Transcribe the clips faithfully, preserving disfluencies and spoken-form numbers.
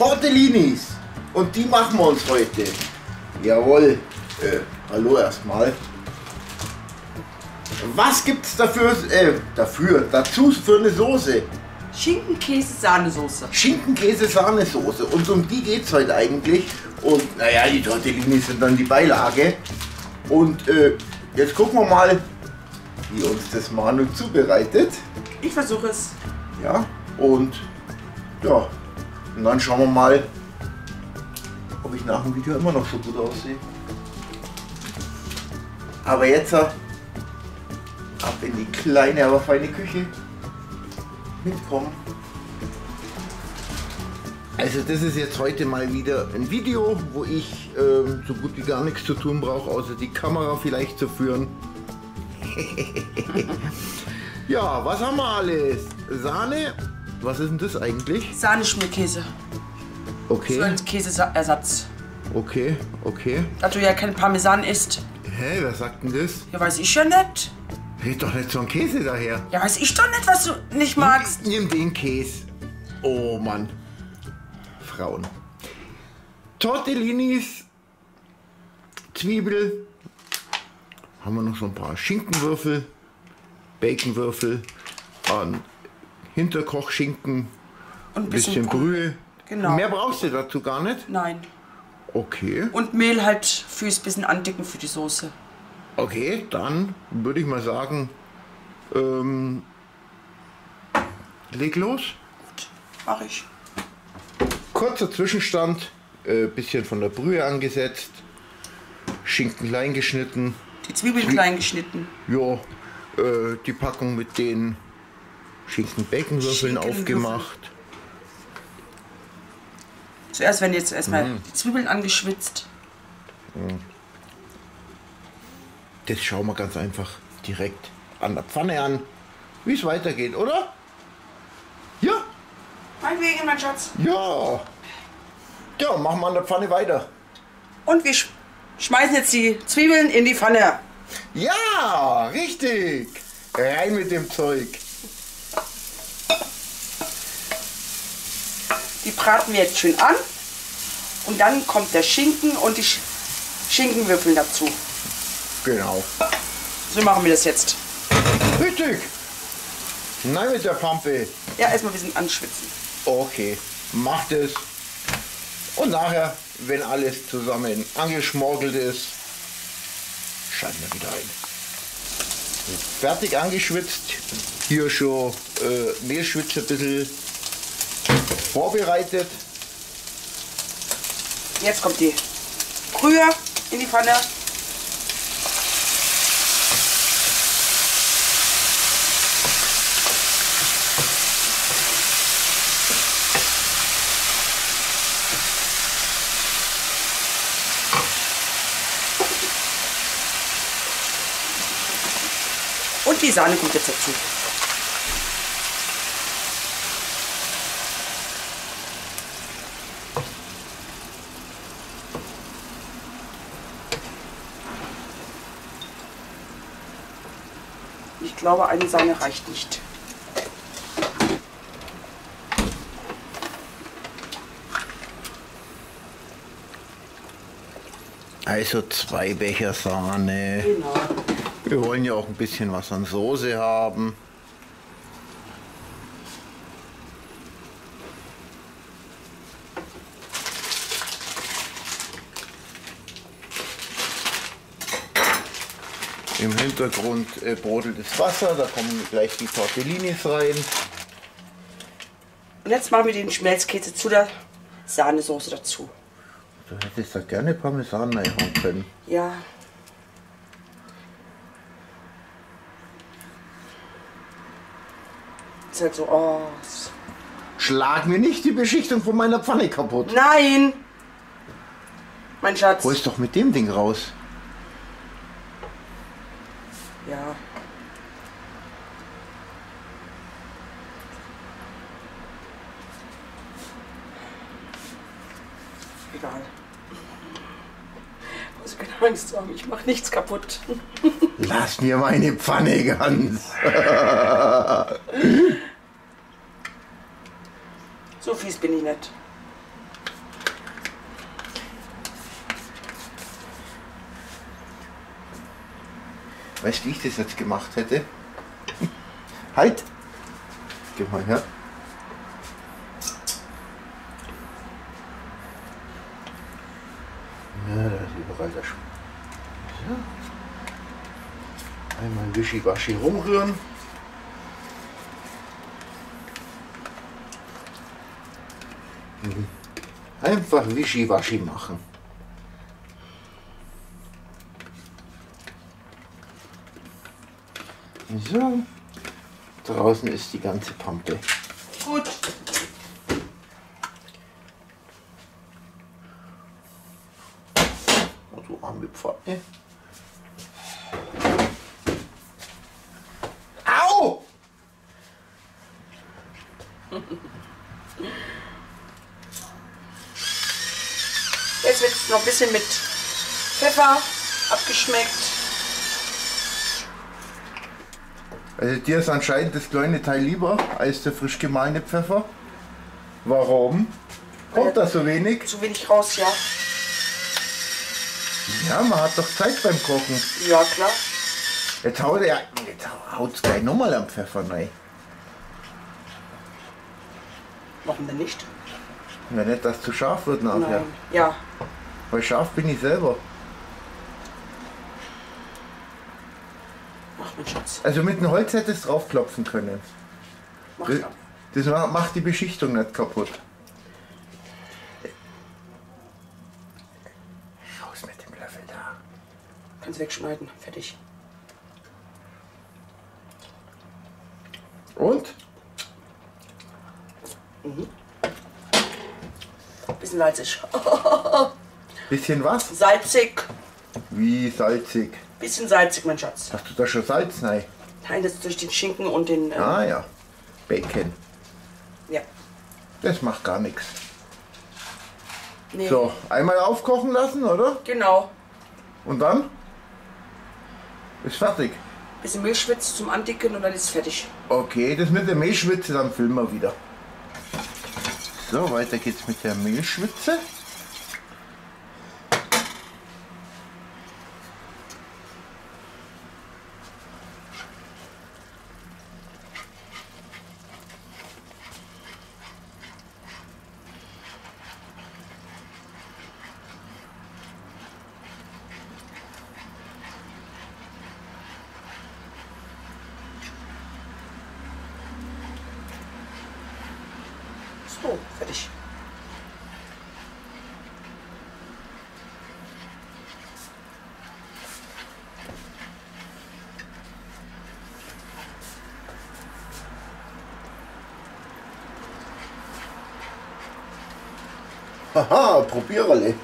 Tortellinis. Und die machen wir uns heute. Jawohl. Äh, hallo erstmal. Was gibt's dafür, äh, dafür, dazu für eine Soße? Schinkenkäse-Sahnesoße. Schinkenkäse-Sahnesoße. Und um die geht's heute eigentlich. Und naja, die Tortellini sind dann die Beilage. Und äh, jetzt gucken wir mal, wie uns das Manu zubereitet. Ich versuche es. Ja, und ja, und dann schauen wir mal, ob ich nach dem Video immer noch so gut aussehe. Aber jetzt ab in die kleine, aber feine Küche. Mitkommen. Also das ist jetzt heute mal wieder ein Video, wo ich ähm, so gut wie gar nichts zu tun brauche, außer die Kamera vielleicht zu führen. Ja, was haben wir alles? Sahne? Was ist denn das eigentlich? Sahneschmierkäse. Okay. So ein Käseersatz. Okay, okay. Da du ja kein Parmesan isst. Hä, was sagt denn das? Ja, weiß ich ja nicht. Red doch nicht so ein Käse daher. Ja, weiß ich doch nicht, was du nicht magst. Nimm, nimm den Käse. Oh Mann. Frauen. Tortellinis. Zwiebel. Haben wir noch so ein paar Schinkenwürfel. Baconwürfel. An Hinterkochschinken. Und ein bisschen, bisschen Brühe. Genau. Mehr brauchst du dazu gar nicht? Nein. Okay. Und Mehl halt fürs bisschen andicken für die Soße. Okay, dann würde ich mal sagen, ähm, leg los. Gut, mache ich. Kurzer Zwischenstand, äh, bisschen von der Brühe angesetzt, Schinken klein geschnitten. Die Zwiebeln Zwie klein geschnitten. Ja, äh, die Packung mit den Schinken-Bacon-Würfeln aufgemacht. Zuerst werden jetzt erstmal mm. die Zwiebeln angeschwitzt. Mm. Jetzt schauen wir ganz einfach direkt an der Pfanne an, wie es weitergeht, oder? Ja? Meinetwegen, mein Schatz. Ja. Ja, machen wir an der Pfanne weiter. Und wir sch schmeißen jetzt die Zwiebeln in die Pfanne. Ja, richtig. Rein mit dem Zeug. Die braten wir jetzt schön an. Und dann kommt der Schinken und die Sch Schinkenwürfel dazu. Genau. So machen wir das jetzt. Richtig. Nein, mit der Pampe. Ja, erstmal ein bisschen anschwitzen. Okay, macht es. Und nachher, wenn alles zusammen angeschmorgelt ist, schalten wir wieder ein. Fertig angeschwitzt. Hier schon äh, Mehlschwitze ein bisschen vorbereitet. Jetzt kommt die Brühe in die Pfanne. Und die Sahne kommt jetzt dazu. Ich glaube, eine Sahne reicht nicht. Also zwei Becher Sahne. Genau. Wir wollen ja auch ein bisschen was an Soße haben. Im Hintergrund äh, brodelt das Wasser, da kommen gleich die Tortellinis rein. Und jetzt machen wir den Schmelzkäse zu der Sahnesoße dazu. Du hättest da gerne Parmesan reinhauen können. Ja. Ist halt so aus. Schlag mir nicht die Beschichtung von meiner Pfanne kaputt. Nein! Mein Schatz. Hol's doch mit dem Ding raus. Ja. Egal. Ich muss keine Angst haben, ich mache nichts kaputt. Lass mir meine Pfanne ganz. So fies bin ich nicht. Weißt du, wie ich das jetzt gemacht hätte? Halt! Geh mal her. Ja, da ist überall der Schuh. Ja. Einmal ein Wischiwaschi rumrühren. Mhm. Einfach Wischiwaschi machen. So, draußen ist die ganze Pampe. Gut. Oh, du arme Pfanne. Au! Jetzt wird es noch ein bisschen mit Pfeffer abgeschmeckt. Also dir ist anscheinend das kleine Teil lieber als der frisch gemahlene Pfeffer. Warum? Kommt da so wenig? Zu wenig raus, ja. Ja, man hat doch Zeit beim Kochen. Ja, klar. Jetzt haut er, jetzt haut's gleich nochmal am Pfeffer rein. Machen wir nicht. Ja, nicht, dass es zu scharf wird nachher. Nein. Ja. Weil scharf bin ich selber. Also mit dem Holz hättest du draufklopfen können. Das macht die Beschichtung nicht kaputt. Raus mit dem Löffel da. Kannst wegschneiden, fertig. Und? Mhm. Bisschen salzig. Bisschen was? Salzig. Wie salzig? Bisschen salzig, mein Schatz. Hast du da schon Salz? Nein. Nein, das ist durch den Schinken und den... Ähm ah ja, Bacon. Ja. Das macht gar nichts. Nee. So, einmal aufkochen lassen, oder? Genau. Und dann? Ist fertig. Bisschen Mehlschwitze zum Andicken und dann ist es fertig. Okay, das mit der Mehlschwitze, dann filmen wir wieder. So, weiter geht's mit der Mehlschwitze. So, fertig. Haha, probiererle.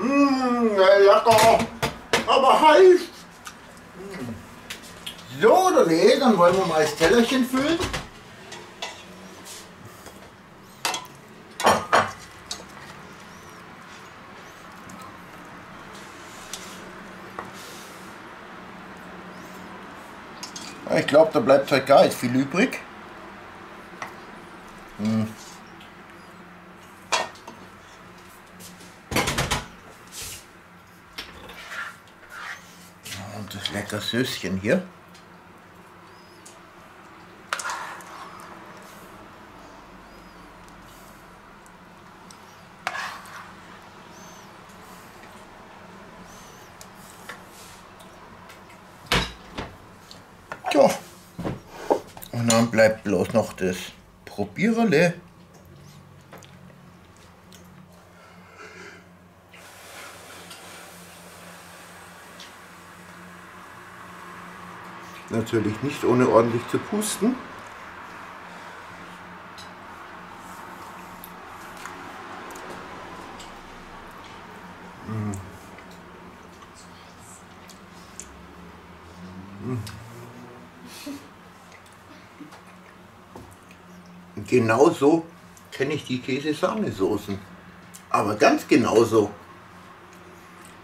Mmm, lecker. Aber heiß. So, oder nee, dann wollen wir mal das Tellerchen füllen. Ich glaube, da bleibt halt gar nicht viel übrig. Hm. Und das leckere Süßchen hier. Und dann bleibt bloß noch das Probiererle. Natürlich nicht ohne ordentlich zu pusten. Mm. Mm. Genauso kenne ich die Käse-Sahne-Soßen. Aber ganz genauso.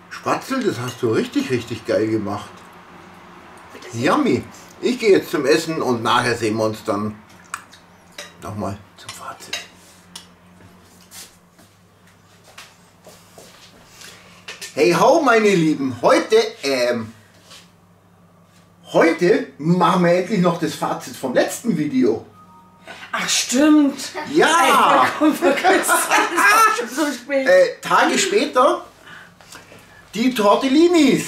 Spatzel, das hast du richtig, richtig geil gemacht. Yummy. Ich gehe jetzt zum Essen und nachher sehen wir uns dann nochmal zum Fazit. Hey ho, meine Lieben, heute, ähm, heute machen wir endlich noch das Fazit vom letzten Video. Ach stimmt! Ja! Ey, schon so spät. Äh, Tage später, die Tortellinis.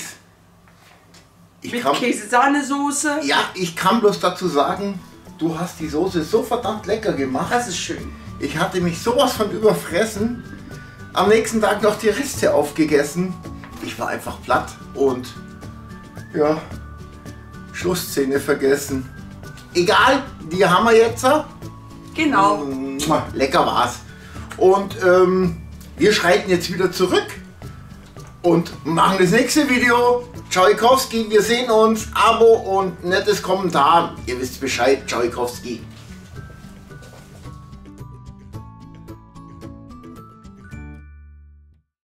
Ich Mit Käse-Sahnesoße. Ja, ich kann bloß dazu sagen, du hast die Soße so verdammt lecker gemacht. Das ist schön. Ich hatte mich sowas von überfressen. Am nächsten Tag noch die Reste aufgegessen. Ich war einfach platt und ja, Schlussszene vergessen. Egal, die haben wir jetzt. Genau. Lecker war's. Und ähm, wir schreiten jetzt wieder zurück und machen das nächste Video. Tschaikowski, wir sehen uns. Abo und nettes Kommentar. Ihr wisst Bescheid, Tschaikowski.